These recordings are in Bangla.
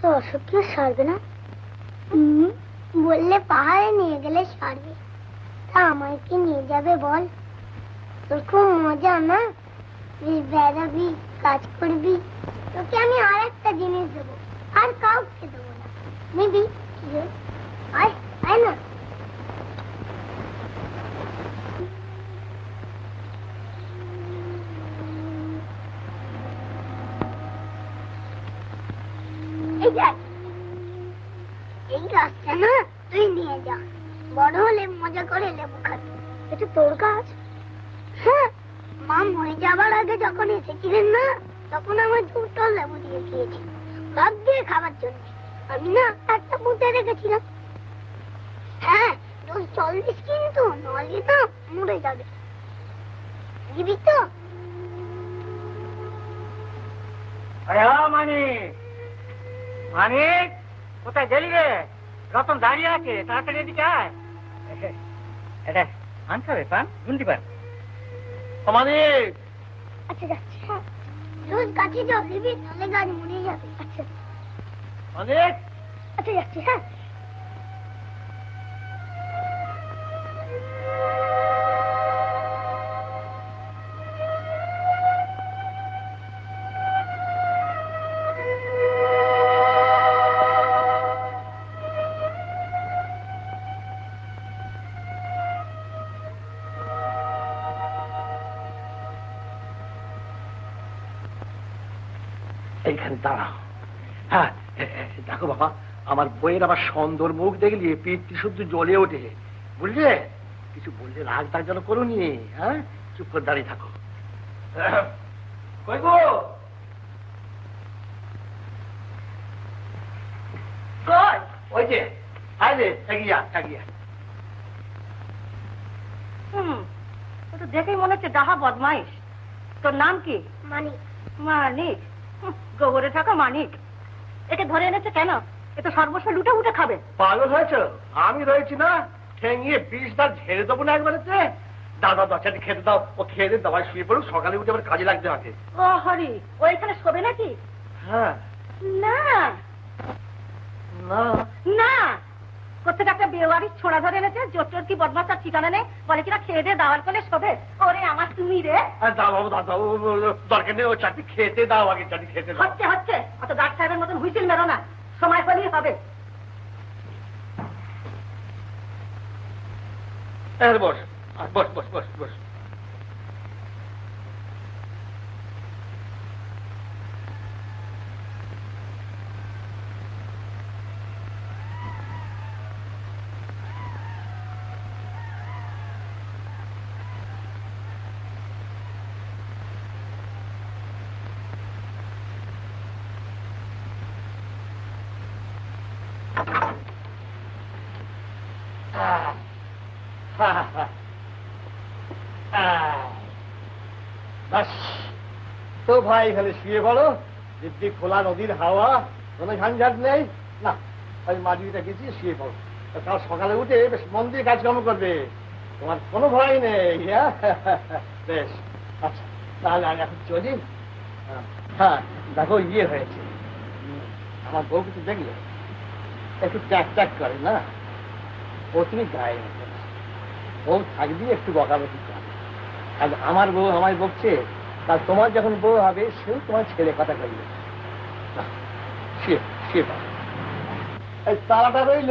তো অসুখ না সারবে না? বললে পাহাড়ে নিয়ে গেলে সারবে, তা আমায় কি নিয়ে যাবে বল? তোর খুব মজা না, তুই বেড়াবি, কাজ করবি। তোকে আমি আর একটা জিনিস দেবো, আর কাউকে দেবো না, নিবি? আয় আয় না। এই গাছটা না তুই নিয়ে যা, বড় হলে মজা করে লেবু খাবি। এটা তোর গাছ? হ্যাঁ, মা মরে যাবার আগে যখন এসেছিলেন না, তখন আমার দুটো লেবু দিয়ে দিয়েছি ভাত দিয়ে খাবার জন্য। আমি না একটা পুঁতে রেখেছিলাম। হ্যাঁ, তুই চল্লিশ, কিন্তু নলে না মরে যাবে। জীবিত মানিক কোথায় গেলি রে? রতন দাঁড়িয়ে আছে, তাড়াতাড়ি এদিকে আয়। এটা আনতে হবে পান, শুনতে পান। মানিক আচ্ছা যাচ্ছে, রোজ কাছে যাও, দিবি নাহলে গাড়ি মরে যাবে। আচ্ছা মানিক আচ্ছা যাচ্ছে। হ্যাঁ দেখো বাবা, আমার বইয়ের আবার সুন্দর মুখ দেখলি পেটটি শুদ্ধ জ্বলে ওঠে, বুঝলে? কিছু বললে রাগ তার যেন করো নি, হ্যাঁ? চুপ করে দাঁড়িয়ে থাকো। ওই যে দেখেই মনে হচ্ছে ডাহা বদমাইশ। তোর নাম কি? মানিক। মানিক, গোবরে থাকা মানিক। একে ধরে এনেছে কেন? এ তো সর্বস্ব লুটে উঠে খাবে। পাগল হয়েছ? আমি রয়েছি না, ঠেঙিয়ে বিষ দাঁত ঝেড়ে দেবো না একবারে। দাদা দশাটি খেতে দাও, ও খেয়ে দিয়ে দাবায় শুয়ে পড়ো, সকালে উঠে আবার কাজে লাগতে হবে। ও হরি, ও এখানে শোবে নাকি? হ্যাঁ। না না না, কোথায় একটা বেওয়ারির ছোড়া ধরে এনেছে, জোর কি বদমাশার ঠিকানা নেই, বলে কিনা খেয়ে দিয়ে দাওয়ার ফলে শোবে। ওরে আমার তুমি রে, দরকার নেই, ও চাটি খেতে দাও আগে, চাটি খেতে দাও। হচ্ছে হচ্ছে, অত ডাক সাহেবের মতন হুইসেল মেরো না, সময় হলেই হবে। বস বস বস বস বস। তো ভাই এখানে শুয়ে পড়ো, দিব্যি খোলা নদীর হাওয়া, কোনো ঝঞ্ঝাট নেই। না আমি মাটিটা গেছি, শুয়ে পড়ো, কাল সকালে উঠে বেশ মন দিয়ে কাজকর্ম করবে, তোমার কোনো ভয় নেই। বেশ আচ্ছা, তাহলে আমি এখন চলি। হ্যাঁ দেখো ইয়ে হয়েছে, আমার বউ কিছু দেখলে একটু ট্যাক ট্যাক করে না, ও তুমি গায়ে বউ থাকবি একটু বকাবকি করে। আর আমার বউ আমায় বকছে, আর তোমার যখন বউ হবে সেও তোমার ছেলে কথা বলবে। তারাটা রইল।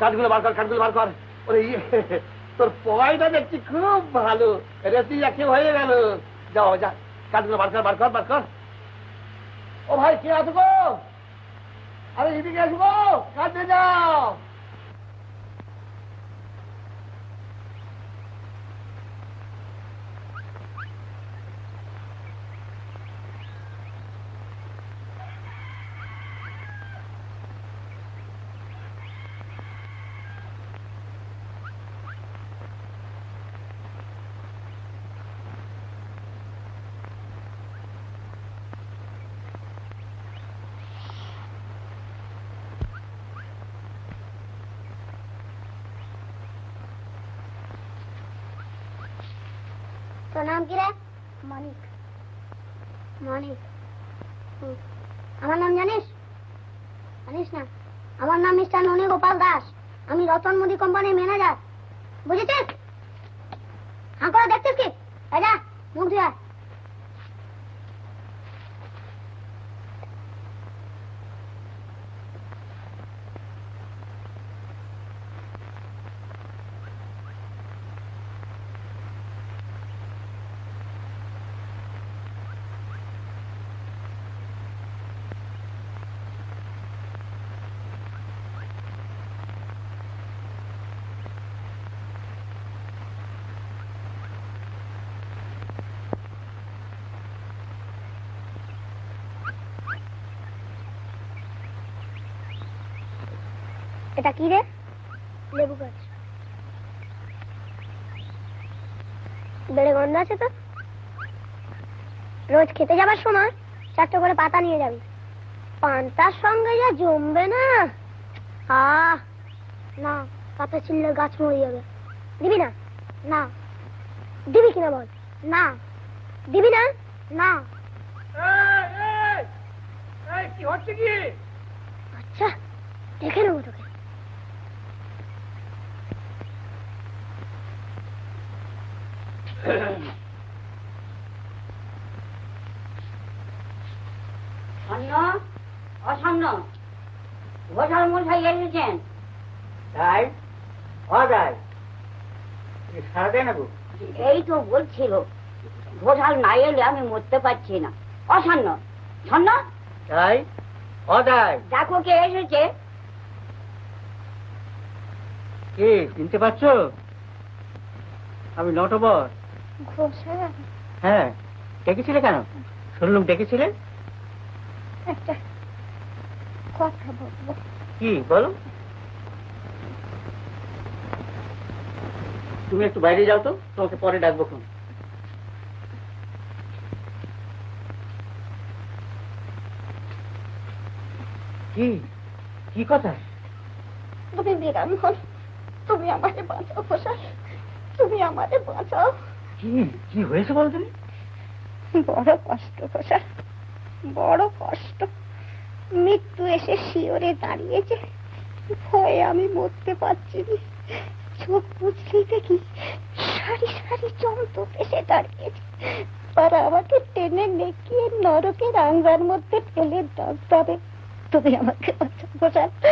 কাঠগুলো বার কর, কাঠগুলো বার কর। ওরে তোর পড়াইটা দেখছি খুব ভালো, এটা তুই একে হয়ে গেল। যাও যা, কাঠগুলো বার কর, বার কর, বার কর। ও ভাই কে আসব? আরে এদিকে আসবো, কাটে যাও। नाम क्या है? मानिक। मानिक। हमारा नाम जानिस? जानिस ना? हमारा नाम मिस्टर नोनी गोपाल दास। हमी रतन मोदी कंपनी मैनेजर। बुझे थे? हाँ को देखते कि? आजा, मुंह दिया। কি রে? লেবু গাছ। বেড়ে গন্ধ আছে তো? রোজ খেতে যাবার সময় চারটে করে পাতা নিয়ে যাবি, পান্তার সঙ্গে যা জমবে না। আহ না, পাতা ছিললে গাছ মরে যাবে। দিবি না? না। দিবি কিনা বল? না। দিবি না? না। কি হচ্ছে কি? আচ্ছা দেখে নেবো তোকে। এই তো বলছিল ঘোষাল না এলে আমি মরতে পারছি না। অসান্ন ছন্ন তাই অদায় দেখো কে এসেছে। কে চিনতে পারছ? আমি নটবর। হ্যাঁ, ডেকেছিলে কেন? শুনলুম ডেকেছিলেন একটা কথা বলবো। কি বলো? তুমি একটু বাইরে যাও তো, তোমাকে পরে ডাকবো। কোন কি কি কথা? তুমি বিরাম হল, তুমি আমাকে বাঁচাও প্রসাদ, তুমি আমাকে বাঁচাও। কি কি হয়েছে বল তুমি? বড় কষ্ট প্রসাদ, বড় কষ্ট। মৃত্যু এসে শিওরে দাঁড়িয়েছে, ভয়ে আমি মরতে পারছি না। চোখ বুঝলিতে কি সারি সারি জন্তু এসে দাঁড়িয়েছে, তারা আমাকে টেনে নেকিয়ে নরকের আঙ্গার মধ্যে ফেলে ডাক পাবে। তুমি আমাকে বাঁচাও।